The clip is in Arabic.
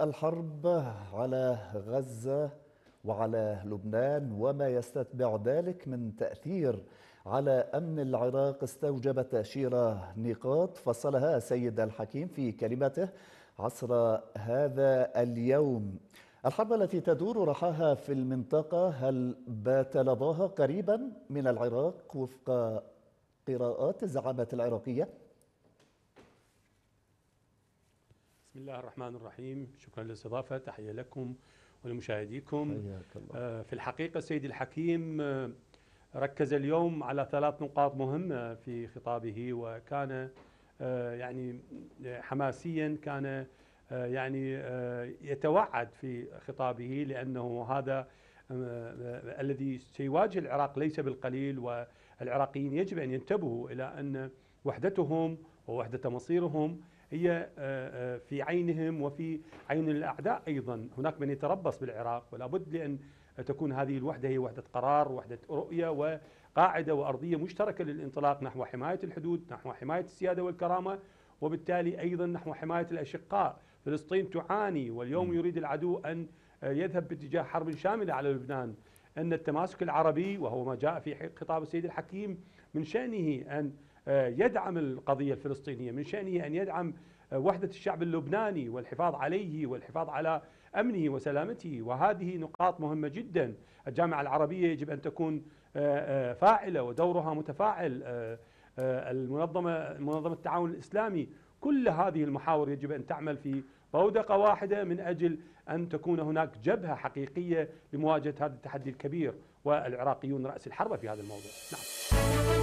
الحرب على غزة وعلى لبنان وما يستتبع ذلك من تأثير على أمن العراق استوجب تأشير نقاط فصلها السيد الحكيم في كلمته عصر هذا اليوم. الحرب التي تدور رحاها في المنطقة هل بات لظاها قريبا من العراق وفق قراءات الزعامة العراقية؟ بسم الله الرحمن الرحيم. شكرا للاستضافة، تحية لكم ولمشاهديكم. في الحقيقة السيد الحكيم ركز اليوم على ثلاث نقاط مهمة في خطابه، وكان يعني حماسيا، كان يعني يتوعد في خطابه لأنه هذا الذي سيواجه العراق ليس بالقليل، والعراقيين يجب أن ينتبهوا إلى أن وحدتهم ووحدة مصيرهم هي في عينهم وفي عين الأعداء أيضا. هناك من يتربص بالعراق، ولا بد لأن تكون هذه الوحدة هي وحدة قرار، وحدة رؤية، وقاعدة وأرضية مشتركة للانطلاق نحو حماية الحدود، نحو حماية السيادة والكرامة، وبالتالي أيضا نحو حماية الأشقاء. فلسطين تعاني، واليوم يريد العدو أن يذهب باتجاه حرب شاملة على لبنان. أن التماسك العربي، وهو ما جاء في خطاب السيد الحكيم، من شأنه أن يدعم القضية الفلسطينية، من شأنه أن يدعم وحدة الشعب اللبناني والحفاظ عليه والحفاظ على أمنه وسلامته، وهذه نقاط مهمة جدا. الجامعة العربية يجب أن تكون فاعلة ودورها متفاعل، منظمة التعاون الإسلامي، كل هذه المحاور يجب أن تعمل في بودقة واحدة من أجل أن تكون هناك جبهة حقيقية لمواجهة هذا التحدي الكبير، والعراقيون رأس الحربة في هذا الموضوع. نعم.